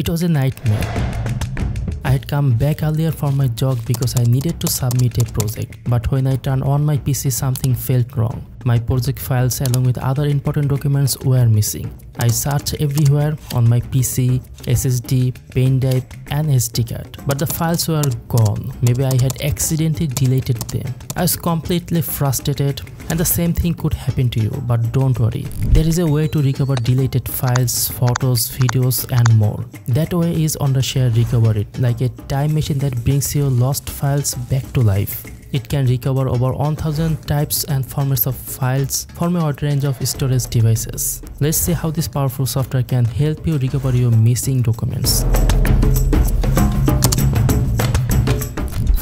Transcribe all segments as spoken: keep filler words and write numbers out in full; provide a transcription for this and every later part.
It was a nightmare. I had come back earlier for my jog because I needed to submit a project, but when I turned on my P C something felt wrong. My project files along with other important documents were missing. I searched everywhere on my P C, S S D, pen drive and S D card, but the files were gone. Maybe I had accidentally deleted them. I was completely frustrated, and the same thing could happen to you, but don't worry. There is a way to recover deleted files, photos, videos and more. That way is Wondershare Recoverit, like a time machine that brings your lost files back to life. It can recover over one thousand types and formats of files from a wide range of storage devices. Let's see how this powerful software can help you recover your missing documents.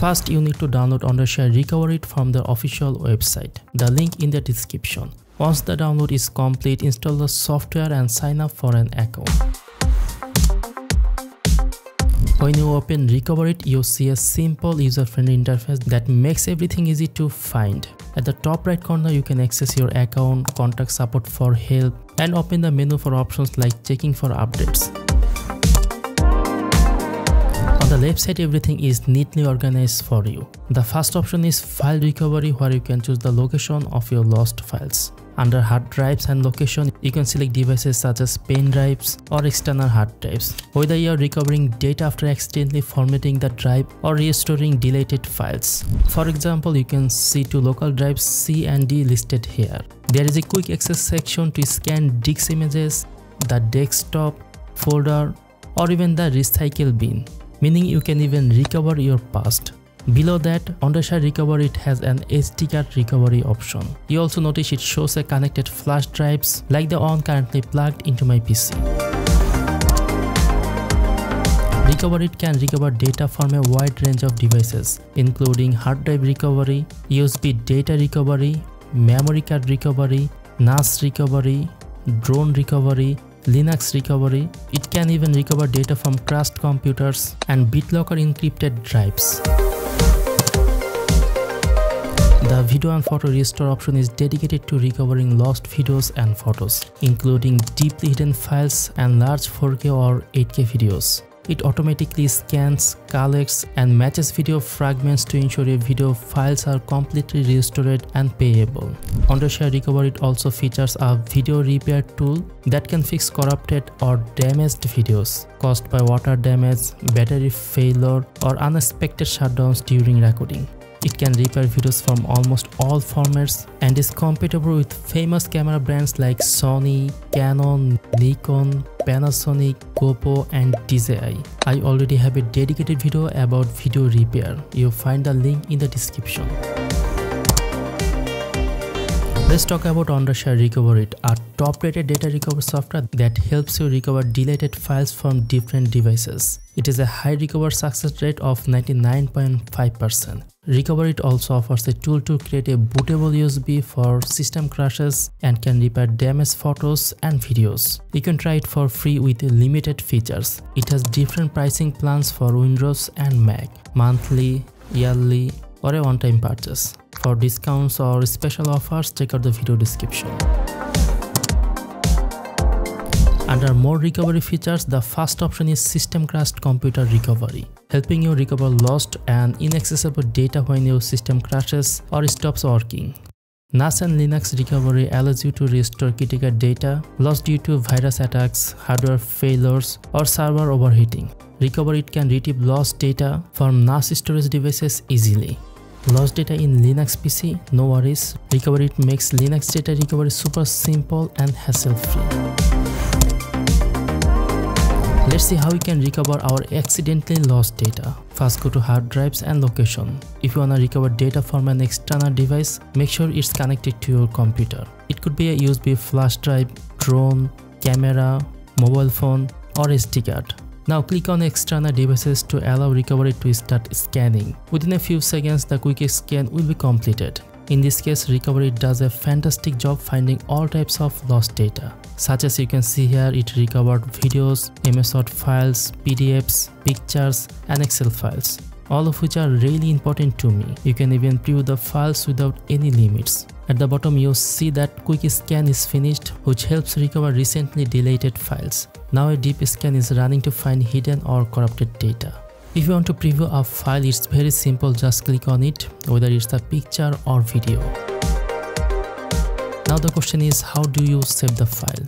First, you need to download Wondershare Recoverit from the official website. The link in the description. Once the download is complete, install the software and sign up for an account. When you open Recoverit, you see a simple user-friendly interface that makes everything easy to find. At the top right corner, you can access your account, contact support for help, and open the menu for options like checking for updates. On the left side, everything is neatly organized for you. The first option is File Recovery, where you can choose the location of your lost files. Under hard drives and location, you can select devices such as pen drives or external hard drives. Whether you are recovering data after accidentally formatting the drive or restoring deleted files. For example, you can see two local drives C and D listed here. There is a quick access section to scan disk images, the desktop, folder, or even the recycle bin, meaning you can even recover your past. Below that, Wondershare Recoverit has an S D card recovery option. You also notice it shows a connected flash drives like the one currently plugged into my P C. Recoverit can recover data from a wide range of devices, including hard drive recovery, U S B data recovery, memory card recovery, N A S recovery, drone recovery, Linux recovery. It can even recover data from crashed computers and BitLocker encrypted drives. The video and photo restore option is dedicated to recovering lost videos and photos, including deeply hidden files and large four K or eight K videos. It automatically scans, collects, and matches video fragments to ensure your video files are completely restored and playable. Wondershare Recoverit also features a video repair tool that can fix corrupted or damaged videos caused by water damage, battery failure, or unexpected shutdowns during recording. It can repair videos from almost all formats and is compatible with famous camera brands like Sony, Canon, Nikon, Panasonic, GoPro and D J I. I already have a dedicated video about video repair. You'll find the link in the description. Let's talk about Wondershare Recoverit, a top-rated data recovery software that helps you recover deleted files from different devices. It is a high recovery success rate of ninety-nine point five percent. Recoverit also offers a tool to create a bootable U S B for system crashes and can repair damaged photos and videos. You can try it for free with limited features. It has different pricing plans for Windows and Mac, monthly, yearly, or a one-time purchase. For discounts or special offers, check out the video description. Under more recovery features, the first option is System Crashed Computer Recovery, helping you recover lost and inaccessible data when your system crashes or stops working. N A S and Linux recovery allows you to restore critical data lost due to virus attacks, hardware failures, or server overheating. Recoverit can retrieve lost data from N A S storage devices easily. Lost data in Linux P C? No worries. Recoverit makes Linux data recovery super simple and hassle-free. Let's see how we can recover our accidentally lost data. First, go to hard drives and location. If you wanna recover data from an external device, make sure it's connected to your computer. It could be a U S B flash drive, drone, camera, mobile phone, or S D card. Now click on external devices to allow recovery to start scanning. Within a few seconds, the quick scan will be completed. In this case, recovery does a fantastic job finding all types of lost data. Such as you can see here, it recovered videos, M S O D files, P D Fs, pictures, and Excel files. All of which are really important to me. You can even preview the files without any limits. At the bottom, you see that quick scan is finished, which helps recover recently deleted files. Now a deep scan is running to find hidden or corrupted data. If you want to preview a file, it's very simple, just click on it, whether it's a picture or video. Now the question is, how do you save the file?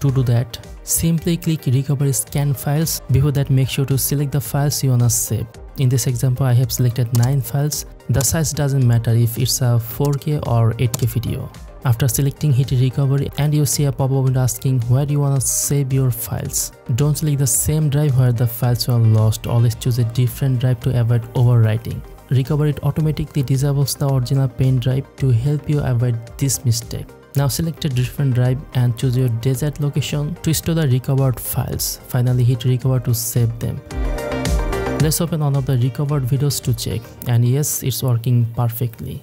To do that, simply click Recovery Scan Files. Before that, make sure to select the files you wanna save. In this example, I have selected nine files. The size doesn't matter if it's a four K or eight K video. After selecting, hit Recovery and you see a pop-up window asking where you wanna save your files. Don't select the same drive where the files were lost. Always choose a different drive to avoid overwriting. Recoverit automatically disables the original pen drive to help you avoid this mistake. Now select a different drive and choose your desired location to store the recovered files. Finally, hit recover to save them. Let's open one of the recovered videos to check, and yes, it's working perfectly.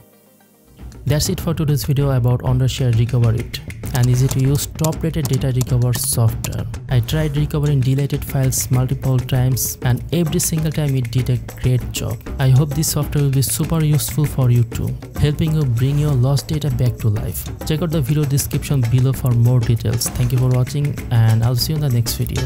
That's it for today's video about Wondershare Recoverit, an easy to use top rated data recovery software. I tried recovering deleted files multiple times and every single time it did a great job. I hope this software will be super useful for you too, helping you bring your lost data back to life. Check out the video description below for more details. Thank you for watching and I'll see you in the next video.